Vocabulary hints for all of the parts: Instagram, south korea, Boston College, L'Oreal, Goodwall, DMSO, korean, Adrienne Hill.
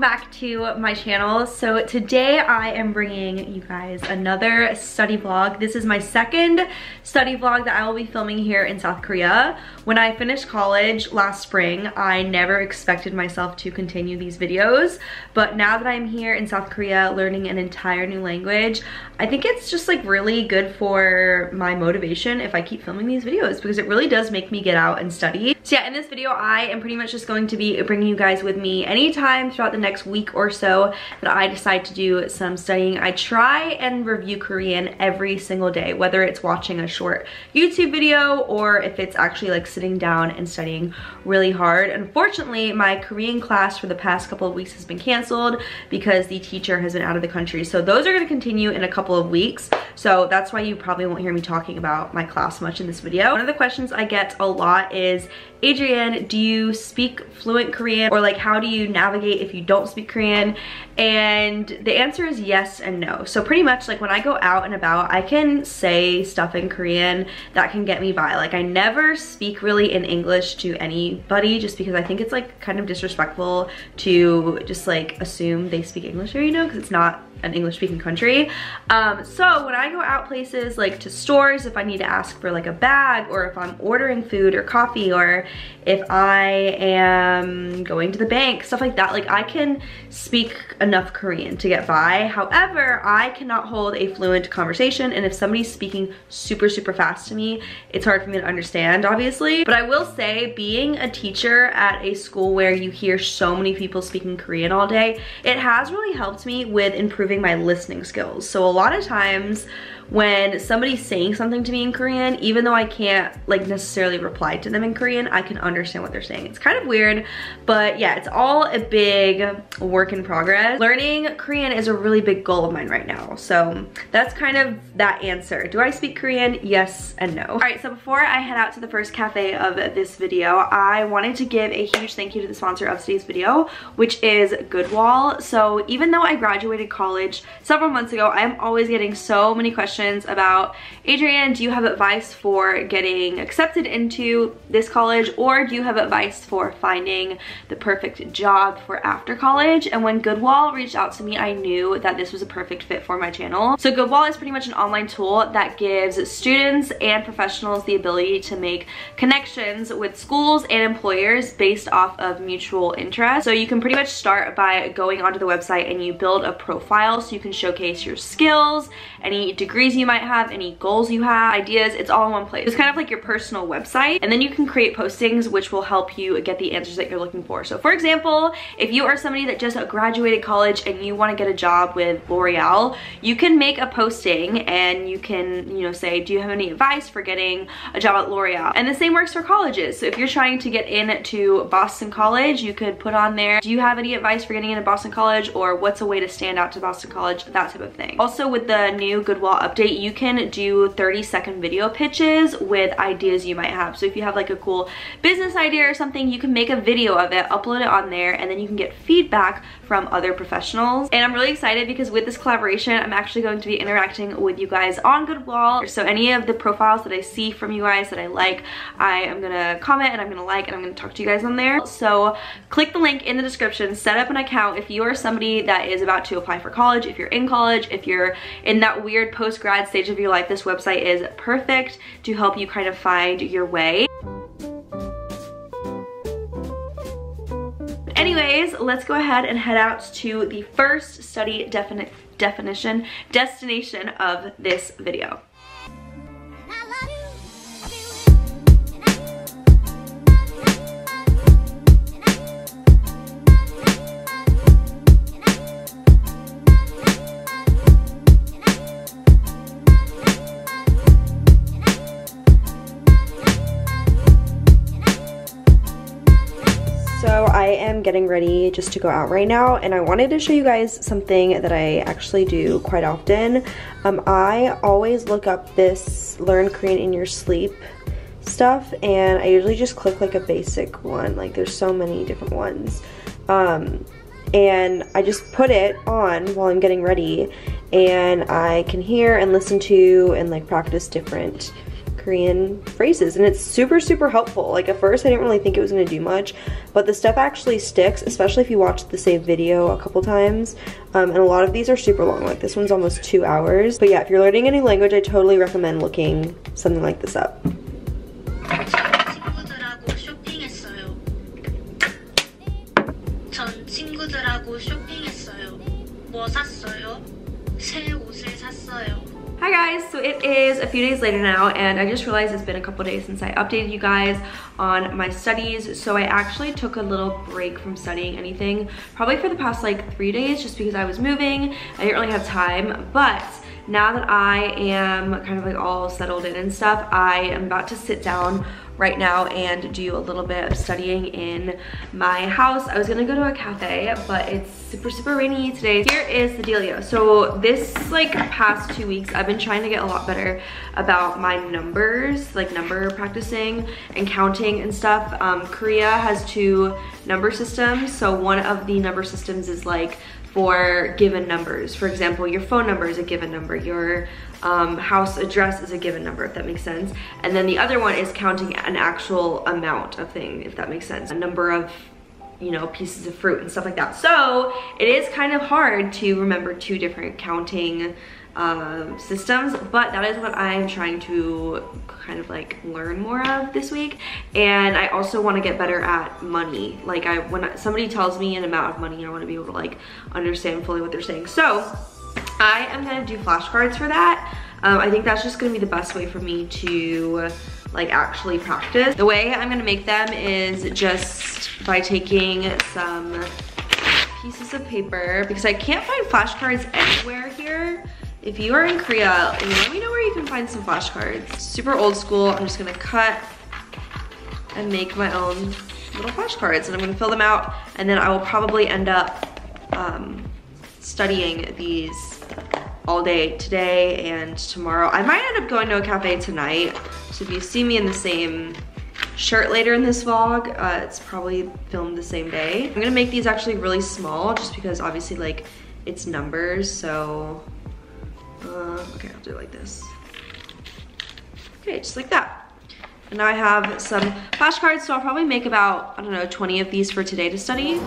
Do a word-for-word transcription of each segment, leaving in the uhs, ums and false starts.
welcome back to my channel. So today I am bringing you guys another study vlog. This is my second study vlog that I will be filming here in South Korea. When I finished college last spring, I never expected myself to continue these videos, but now that I'm here in South Korea learning an entire new language, I think it's just like really good for my motivation if I keep filming these videos, because it really does make me get out and study. So yeah, in this video I am pretty much just going to be bringing you guys with me anytime throughout the next week or so that I decide to do some studying. I try and review Korean every single day, whether it's watching a short YouTube video or if it's actually like sitting down and studying really hard. Unfortunately, my Korean class for the past couple of weeks has been canceled because the teacher has been out of the country. So those are going to continue in a couple of weeks. So that's why you probably won't hear me talking about my class much in this video. One of the questions I get a lot is, Adrienne, do you speak fluent Korean, or like how do you navigate if you don't speak Korean? And the answer is yes and no. So pretty much like when I go out and about, I can say stuff in Korean that can get me by. Like I never speak really in English to anybody, just because I think it's like kind of disrespectful to just like assume they speak English here, you know, because it's not an English-speaking country. Um, so when I go out places like to stores, if I need to ask for like a bag, or if I'm ordering food or coffee, or if I am going to the bank, stuff like that, like I can speak enough Korean to get by. However, I cannot hold a fluent conversation, and if somebody's speaking super super fast to me, it's hard for me to understand, obviously. But I will say, being a teacher at a school where you hear so many people speaking Korean all day, it has really helped me with improving my listening skills. So a lot of times when somebody's saying something to me in Korean, even though I can't like necessarily reply to them in Korean, I can understand what they're saying. It's kind of weird, but yeah, it's all a big work in progress. Learning Korean is a really big goal of mine right now. So that's kind of that answer. Do I speak Korean? Yes and no. All right, so before I head out to the first cafe of this video, I wanted to give a huge thank you to the sponsor of today's video, which is Goodwall. So even though I graduated college several months ago, I'm always getting so many questions about, Adrienne, do you have advice for getting accepted into this college, or do you have advice for finding the perfect job for after college? And when Goodwall reached out to me, I knew that this was a perfect fit for my channel. So Goodwall is pretty much an online tool that gives students and professionals the ability to make connections with schools and employers based off of mutual interest. So you can pretty much start by going onto the website and you build a profile so you can showcase your skills, any degrees you might have, any goals you have, ideas. It's all in one place. It's kind of like your personal website, and then you can create postings which will help you get the answers that you're looking for. So for example, if you are somebody that just graduated college and you want to get a job with L'Oreal, you can make a posting and you can, you know, say, do you have any advice for getting a job at L'Oreal? And the same works for colleges. So if you're trying to get into Boston College, you could put on there, do you have any advice for getting into Boston College, or what's a way to stand out to Boston College, that type of thing. Also with the new Goodwall update, you can do thirty second video pitches with ideas you might have. So if you have like a cool business idea or something, you can make a video of it, upload it on there, and then you can get feedback from other professionals. And I'm really excited because with this collaboration, I'm actually going to be interacting with you guys on Goodwall. So any of the profiles that I see from you guys that I like, I am gonna comment and I'm gonna like and I'm gonna talk to you guys on there. So click the link in the description, set up an account if you are somebody that is about to apply for college, if you're in college, if you're in that weird post-grad stage of your life. This website is perfect to help you kind of find your way. Anyways, let's go ahead and head out to the first study defini- definition destination of this video. So I am getting ready just to go out right now, and I wanted to show you guys something that I actually do quite often. Um, I always look up this Learn Korean in Your Sleep stuff, and I usually just click like a basic one. Like there's so many different ones. Um, and I just put it on while I'm getting ready, and I can hear and listen to and like practice different Korean phrases, and it's super super helpful. Like at first I didn't really think it was going to do much, but the stuff actually sticks, especially if you watch the same video a couple times, um, and a lot of these are super long, like this one's almost two hours. But yeah, if you're learning a new language, I totally recommend looking something like this up. Hi guys, so it is a few days later now, and I just realized it's been a couple days since I updated you guys on my studies. So I actually took a little break from studying anything, probably for the past like three days just because I was moving. I didn't really have time, but now that I am kind of like all settled in and stuff, I am about to sit down right now and do a little bit of studying in my house. I was gonna go to a cafe, but it's super, super rainy today. Here is the dealio. So this like past two weeks, I've been trying to get a lot better about my numbers, like number practicing and counting and stuff. Um, Korea has two number systems. So one of the number systems is like for given numbers. For example, your phone number is a given number, your um, house address is a given number, if that makes sense. And then the other one is counting an actual amount of thing, if that makes sense. A number of, you know, pieces of fruit and stuff like that. So it is kind of hard to remember two different counting um, systems, but that is what I'm trying to kind of like learn more of this week. And I also want to get better at money. Like I, when somebody tells me an amount of money, I want to be able to like understand fully what they're saying. So I am going to do flashcards for that. Um, I think that's just going to be the best way for me to like actually practice. The way I'm going to make them is just by taking some pieces of paper, because I can't find flashcards anywhere here. If you are in Korea, let me know where you can find some flashcards. Super old school. I'm just going to cut and make my own little flashcards, and I'm going to fill them out, and then I will probably end up um, studying these all day today and tomorrow. I might end up going to a cafe tonight, so if you see me in the same shirt later in this vlog, uh, it's probably filmed the same day. I'm gonna make these actually really small just because obviously like it's numbers, so uh, okay, I'll do it like this. Okay, just like that. And now I have some flashcards, so I'll probably make about, I don't know, twenty of these for today to study.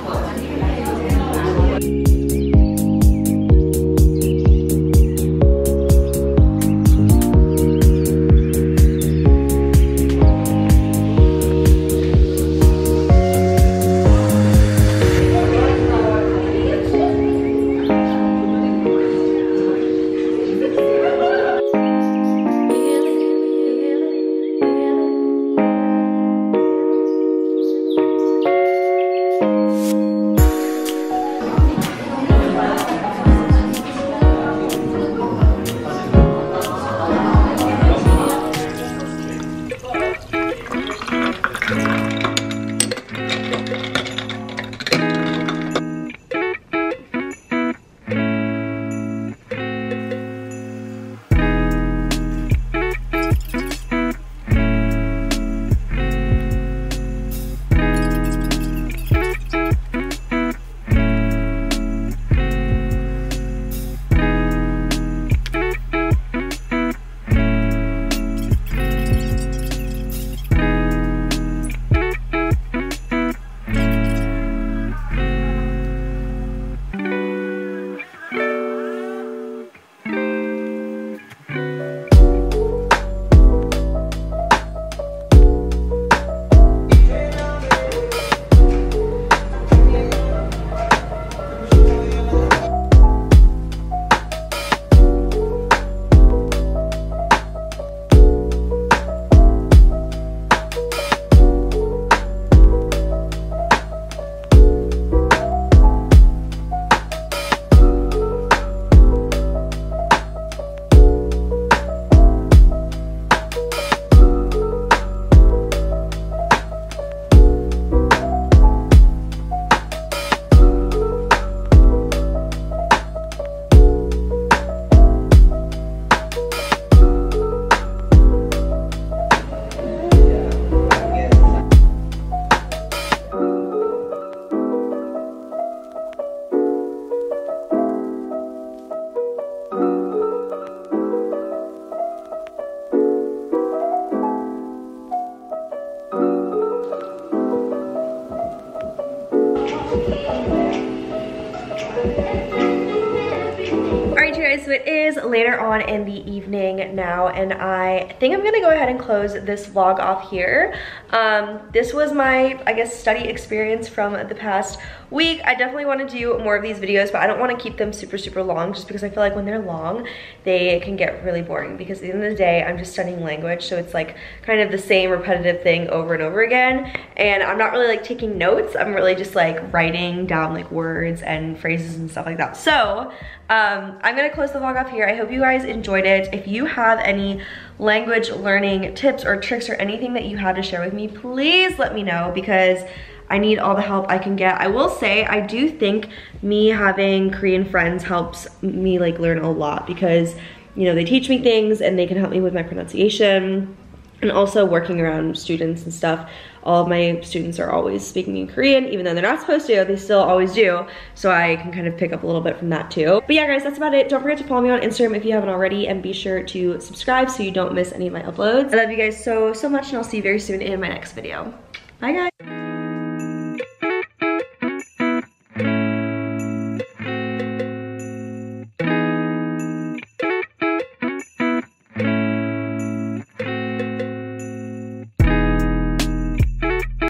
So it is later on in the evening now, and I think I'm gonna go ahead and close this vlog off here. Um, this was my, I guess, study experience from the past week. I definitely want to do more of these videos, but I don't want to keep them super, super long just because I feel like when they're long, they can get really boring because at the end of the day, I'm just studying language, so it's like kind of the same repetitive thing over and over again, and I'm not really like taking notes. I'm really just like writing down like words and phrases and stuff like that. So um, I'm gonna close the vlog off here. I hope you guys enjoyed it. If you have any language learning tips or tricks or anything that you had to share with me, please let me know because I need all the help I can get. I will say I do think me having Korean friends helps me like learn a lot because, you know, they teach me things and they can help me with my pronunciation. And also working around students and stuff, all of my students are always speaking in Korean, even though they're not supposed to, they still always do, so I can kind of pick up a little bit from that too. But yeah guys, that's about it. Don't forget to follow me on Instagram if you haven't already, and be sure to subscribe so you don't miss any of my uploads. I love you guys so, so much, and I'll see you very soon in my next video. Bye guys!